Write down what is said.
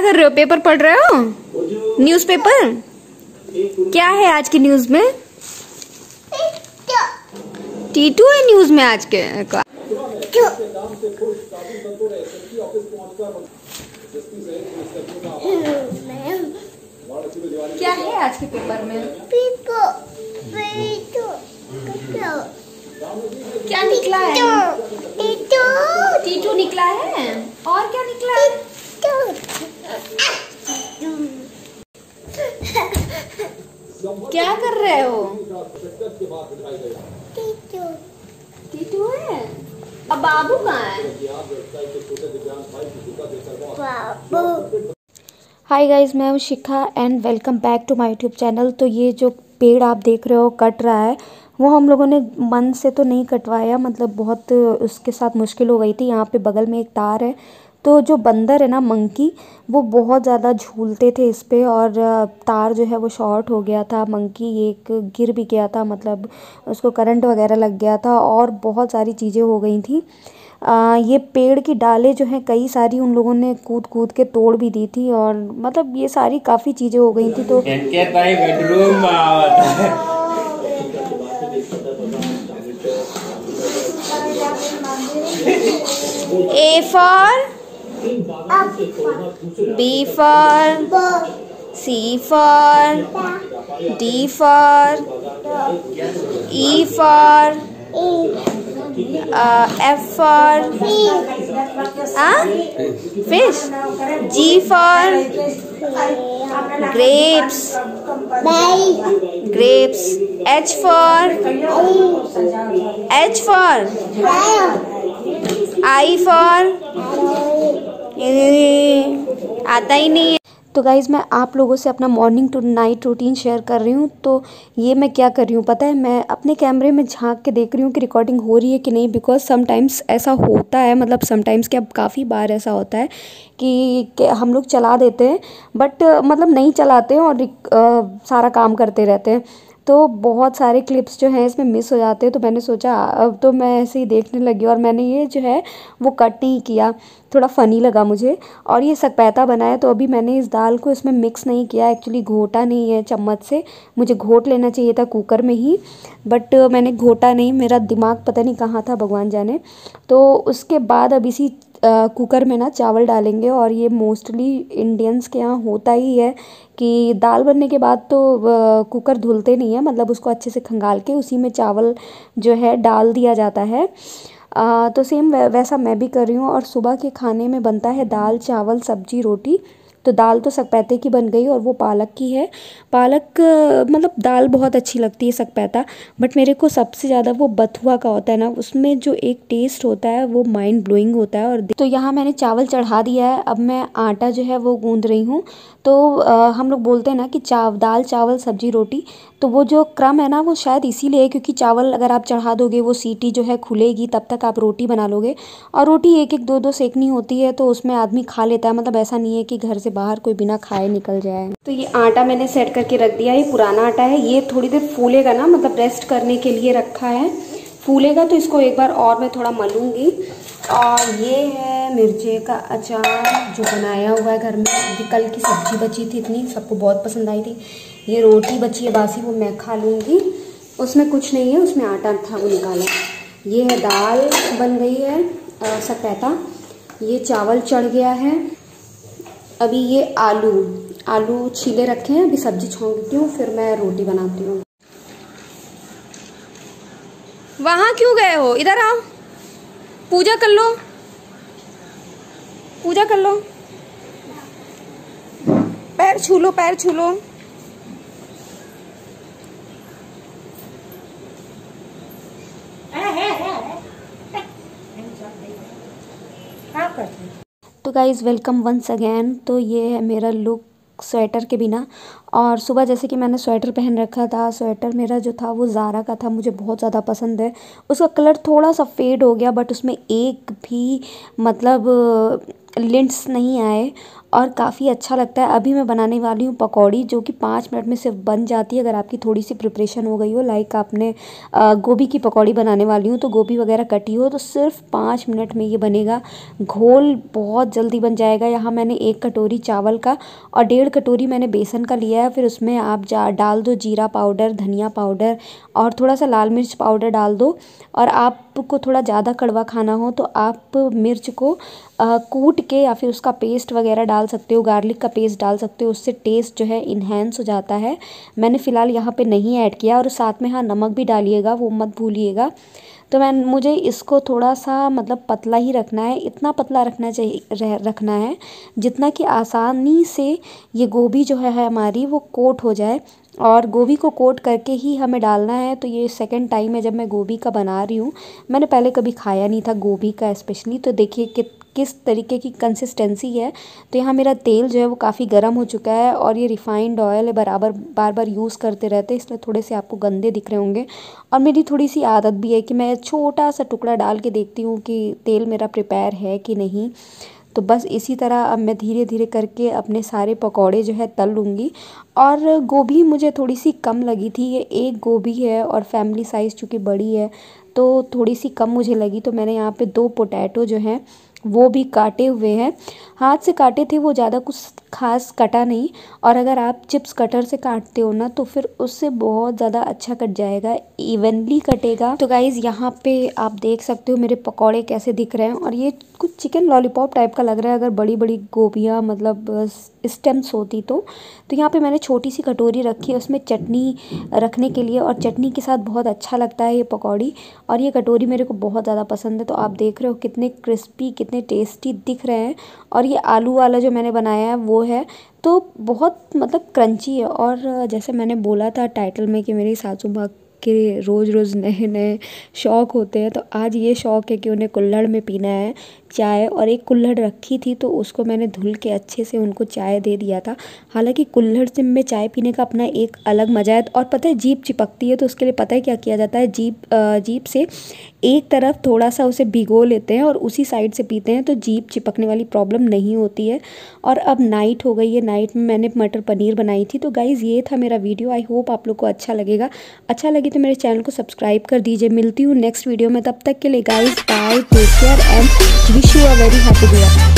क्या कर रहे हो? पेपर पढ़ रहे हो? न्यूज़पेपर? क्या है आज की न्यूज में? टीटू है न्यूज में आज के। क्या है आज के पेपर में? क्या निकला है? टीटू निकला है। और क्या निकला है? क्या कर रहे हो? टीटू है। अब बाबू कहाँ है? बाबू। हाय गाइज, मैं हूँ Shikha and welcome back to my YouTube channel. तो ये जो पेड़ आप देख रहे हो कट रहा है, वो हम लोगों ने मन से तो नहीं कटवाया, मतलब बहुत उसके साथ मुश्किल हो गई थी। यहाँ पे बगल में एक तार है, तो जो बंदर है ना, मंकी, वो बहुत ज़्यादा झूलते थे इस पे और तार जो है वो शॉर्ट हो गया था। मंकी एक गिर भी गया था, मतलब उसको करंट वगैरह लग गया था और बहुत सारी चीज़ें हो गई थी। ये पेड़ की डालें जो हैं कई सारी उन लोगों ने कूद कूद के तोड़ भी दी थी और मतलब ये सारी काफ़ी चीज़ें हो गई थी। तो A for B for C for D for E for F for fish, G for grapes, H for I for आता ही नहीं है। तो गाइज़, मैं आप लोगों से अपना morning to night routine share कर रही हूँ। तो ये मैं क्या कर रही हूँ पता है, मैं अपने कैमरे में झांक के देख रही हूँ कि रिकॉर्डिंग हो रही है कि नहीं, बिकॉज समटाइम्स ऐसा होता है, मतलब समटाइम्स क्या, अब काफ़ी बार ऐसा होता है कि हम लोग चला देते हैं बट मतलब नहीं चलाते हैं और सारा काम करते रहते हैं, तो बहुत सारे क्लिप्स जो हैं इसमें मिस हो जाते हैं। तो मैंने सोचा अब तो मैं ऐसे ही देखने लगी और मैंने ये जो है वो कट नहीं किया, थोड़ा फ़नी लगा मुझे। और ये सपैता बनाया, तो अभी मैंने इस दाल को इसमें मिक्स नहीं किया, एक्चुअली घोटा नहीं है चम्मच से, मुझे घोट लेना चाहिए था कुकर में ही, बट मैंने घोटा नहीं, मेरा दिमाग पता नहीं कहाँ था, भगवान जाने। तो उसके बाद अब इसी कुकर में ना चावल डालेंगे और ये मोस्टली इंडियंस के यहाँ होता ही है कि दाल बनने के बाद तो कुकर धुलते नहीं है, मतलब उसको अच्छे से खंगाल के उसी में चावल जो है डाल दिया जाता है। तो सेम वैसा मैं भी कर रही हूँ। और सुबह के खाने में बनता है दाल, चावल, सब्जी, रोटी। तो दाल तो सकपैते की बन गई और वो पालक की है। पालक मतलब दाल बहुत अच्छी लगती है सकपैता, बट मेरे को सबसे ज़्यादा वो बथुआ का होता है ना, उसमें जो एक टेस्ट होता है वो माइंड ब्लोइंग होता है। और तो यहाँ मैंने चावल चढ़ा दिया है, अब मैं आटा जो है वो गूँध रही हूँ। तो हम लोग बोलते हैं ना कि दाल, चावल, सब्जी, रोटी, तो वो जो क्रम है ना वो शायद इसीलिए है क्योंकि चावल अगर आप चढ़ा दोगे वो सीटी जो है खुलेगी, तब तक आप रोटी बना लोगे, और रोटी एक एक दो दो सेकनी होती है, तो उसमें आदमी खा लेता है, मतलब ऐसा नहीं है कि घर से बाहर कोई बिना खाए निकल जाए। तो ये आटा मैंने सेट करके रख दिया, ये पुराना आटा है, ये थोड़ी देर फूलेगा ना, मतलब रेस्ट करने के लिए रखा है, फूलेगा तो इसको एक बार और मैं थोड़ा मलूंगी। और ये है मिर्चे का अचार जो बनाया हुआ है घर में, कल की सब्जी बची थी इतनी, सबको बहुत पसंद आई थी। ये रोटी बची है बासी, वो मैं खा लूँगी, उसमें कुछ नहीं है, उसमें आटा था वो निकाला। ये है दाल बन गई है सकपैता, ये चावल चढ़ गया है, अभी ये आलू छीले रखे हैं, अभी सब्जी छोंकती हूँ, फिर मैं रोटी बनाती हूँ। वहाँ क्यों गए हो? इधर आओ, पूजा कर लो, पूजा कर लो, पैर छू लो, पैर छू लो। तो गाइज़ वेलकम वंस अगैन। तो ये है मेरा लुक स्वेटर के बिना, और सुबह जैसे कि मैंने स्वेटर पहन रखा था, स्वेटर मेरा जो था वो ज़ारा का था, मुझे बहुत ज़्यादा पसंद है। उसका कलर थोड़ा सा फेड हो गया बट उसमें एक भी मतलब लिंट्स नहीं आए और काफ़ी अच्छा लगता है। अभी मैं बनाने वाली हूँ पकौड़ी जो कि 5 मिनट में सिर्फ बन जाती है अगर आपकी थोड़ी सी प्रिपरेशन हो गई हो। लाइक आपने गोभी की पकौड़ी बनाने वाली हूँ तो गोभी वगैरह कटी हो तो सिर्फ 5 मिनट में ये बनेगा। घोल बहुत जल्दी बन जाएगा। यहाँ मैंने 1 कटोरी चावल का और 1.5 कटोरी मैंने बेसन का लिया है। फिर उसमें आप डाल दो जीरा पाउडर, धनिया पाउडर और थोड़ा सा लाल मिर्च पाउडर डाल दो। और आपको थोड़ा ज़्यादा कड़वा खाना हो तो आप मिर्च को कूट के या फिर उसका पेस्ट वगैरह डाल सकते हो, गार्लिक का पेस्ट डाल सकते हो, उससे टेस्ट जो है इन्हेंस हो जाता है। मैंने फ़िलहाल यहाँ पे नहीं ऐड किया। और साथ में हाँ नमक भी डालिएगा, वो मत भूलिएगा। तो मुझे इसको थोड़ा सा मतलब पतला ही रखना है, इतना पतला रखना चाहिए रखना है जितना कि आसानी से ये गोभी जो है हमारी वो कोट हो जाए। और गोभी को कोट करके ही हमें डालना है। तो ये सेकंड टाइम है जब मैं गोभी का बना रही हूँ, मैंने पहले कभी खाया नहीं था गोभी का स्पेशली। तो देखिए किस तरीके की कंसिस्टेंसी है। तो यहाँ मेरा तेल जो है वो काफ़ी गर्म हो चुका है और ये रिफ़ाइंड ऑयल है, बार बार यूज़ करते रहते हैं इसलिए थोड़े से आपको गंदे दिख रहे होंगे। और मेरी थोड़ी सी आदत भी है कि मैं छोटा सा टुकड़ा डाल के देखती हूँ कि तेल मेरा प्रिपेयर है कि नहीं। तो बस इसी तरह अब मैं धीरे धीरे करके अपने सारे पकौड़े जो है तल लूँगी। और गोभी मुझे थोड़ी सी कम लगी थी, ये 1 गोभी है और फैमिली साइज़ चूँकि बड़ी है तो थोड़ी सी कम मुझे लगी। तो मैंने यहाँ पे 2 पोटैटो जो हैं वो भी काटे हुए हैं, हाथ से काटे थे, वो ज़्यादा कुछ खास कटा नहीं। और अगर आप चिप्स कटर से काटते हो ना तो फिर उससे बहुत ज़्यादा अच्छा कट जाएगा, इवनली कटेगा। तो गाइज़ यहाँ पे आप देख सकते हो मेरे पकोड़े कैसे दिख रहे हैं। और ये कुछ चिकन लॉलीपॉप टाइप का लग रहा है अगर बड़ी बड़ी गोभियाँ मतलब स्टेम्स होती तो यहाँ पे मैंने छोटी सी कटोरी रखी है उसमें चटनी रखने के लिए। और चटनी के साथ बहुत अच्छा लगता है ये पकौड़ी। और ये कटोरी मेरे को बहुत ज़्यादा पसंद है। तो आप देख रहे हो कितने क्रिस्पी कितने टेस्टी दिख रहे हैं। और ये आलू वाला जो मैंने बनाया है वो है तो बहुत मतलब क्रंची है। और जैसे मैंने बोला था टाइटल में कि मेरी सासू माँ के रोज़ नए नए शौक़ होते हैं, तो आज ये शौक़ है कि उन्हें कुल्हड़ में पीना है चाय। और एक कुल्हड़ रखी थी तो उसको मैंने धुल के अच्छे से उनको चाय दे दिया था। हालांकि कुल्हड़ से में चाय पीने का अपना एक अलग मज़ा है। और पता है जीभ चिपकती है तो उसके लिए पता है क्या किया जाता है, जीभ से एक तरफ थोड़ा सा उसे भिगो लेते हैं और उसी साइड से पीते हैं तो जीभ चिपकने वाली प्रॉब्लम नहीं होती है। और अब नाइट हो गई है, नाइट में मैंने मटर पनीर बनाई थी। तो गाइज़ ये था मेरा वीडियो, आई होप आप लोग को अच्छा लगेगा। अच्छा लगे तो मेरे चैनल को सब्सक्राइब कर दीजिए। मिलती हूँ नेक्स्ट वीडियो में, तब तक के लिए guys bye, take care and wish you a very happy day.